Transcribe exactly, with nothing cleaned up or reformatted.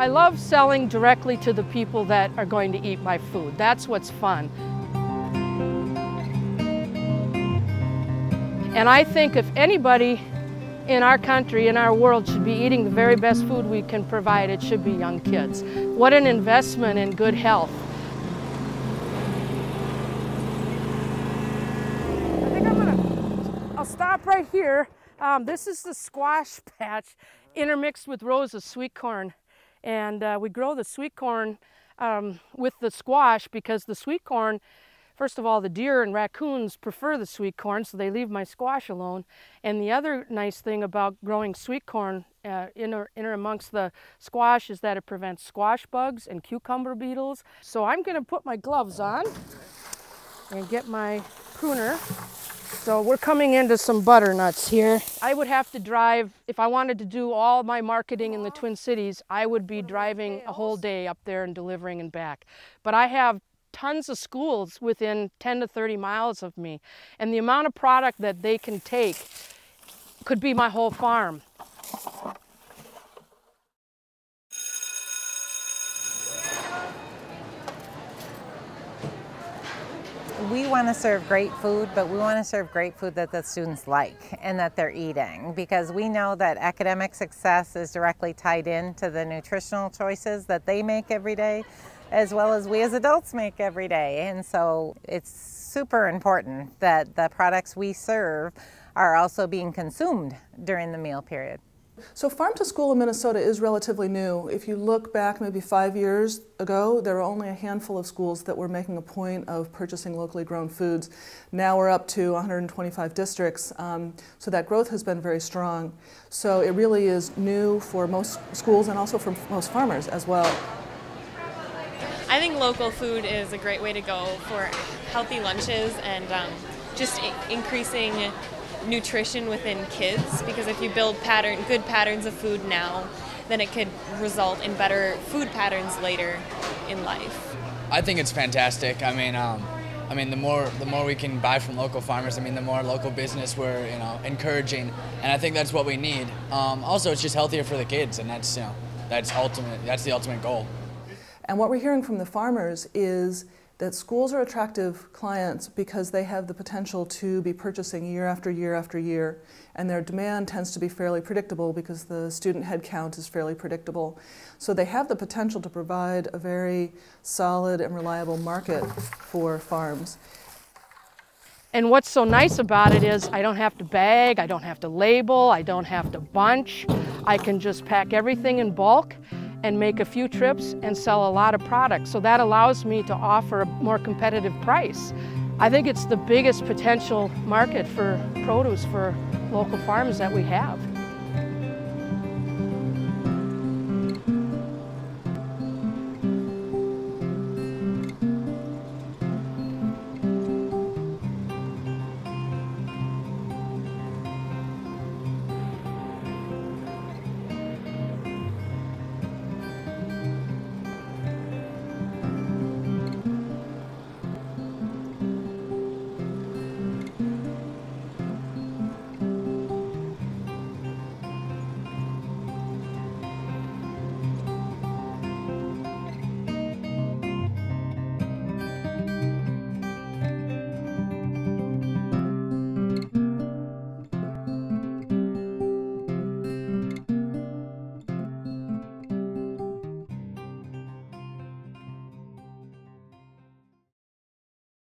I love selling directly to the people that are going to eat my food. That's what's fun. And I think if anybody in our country, in our world, should be eating the very best food we can provide, it should be young kids. What an investment in good health. I think I'm gonna, I'll stop right here. Um, this is the squash patch intermixed with rows of sweet corn. And uh, we grow the sweet corn um, with the squash because the sweet corn, first of all, the deer and raccoons prefer the sweet corn, so they leave my squash alone. And the other nice thing about growing sweet corn uh, in, or, in or amongst the squash is that it prevents squash bugs and cucumber beetles. So I'm gonna put my gloves on and get my pruner. So we're coming into some butternuts here. I would have to drive, if I wanted to do all my marketing in the Twin Cities, I would be driving a whole day up there and delivering and back. But I have tons of schools within ten to thirty miles of me. And the amount of product that they can take could be my whole farm. We want to serve great food, but we want to serve great food that the students like and that they're eating, because we know that academic success is directly tied into the nutritional choices that they make every day, as well as we as adults make every day. And so it's super important that the products we serve are also being consumed during the meal period. So Farm to School in Minnesota is relatively new. If you look back maybe five years ago, there were only a handful of schools that were making a point of purchasing locally grown foods. Now we're up to one hundred twenty-five districts, um, so that growth has been very strong. So it really is new for most schools and also for most farmers as well. I think local food is a great way to go for healthy lunches and um, just increasing nutrition within kids, because if you build pattern, good patterns of food now, then it could result in better food patterns later in life. I think it's fantastic. I mean, um, I mean, the more the more we can buy from local farmers, I mean, the more local business we're you know encouraging, and I think that's what we need. Um, also, it's just healthier for the kids, and that's you know that's ultimate. That's the ultimate goal. And what we're hearing from the farmers is that schools are attractive clients because they have the potential to be purchasing year after year after year, and their demand tends to be fairly predictable because the student head count is fairly predictable. So they have the potential to provide a very solid and reliable market for farms. And what's so nice about it is I don't have to bag, I don't have to label, I don't have to bunch. I can just pack everything in bulk and make a few trips and sell a lot of products. So that allows me to offer a more competitive price. I think it's the biggest potential market for produce for local farms that we have.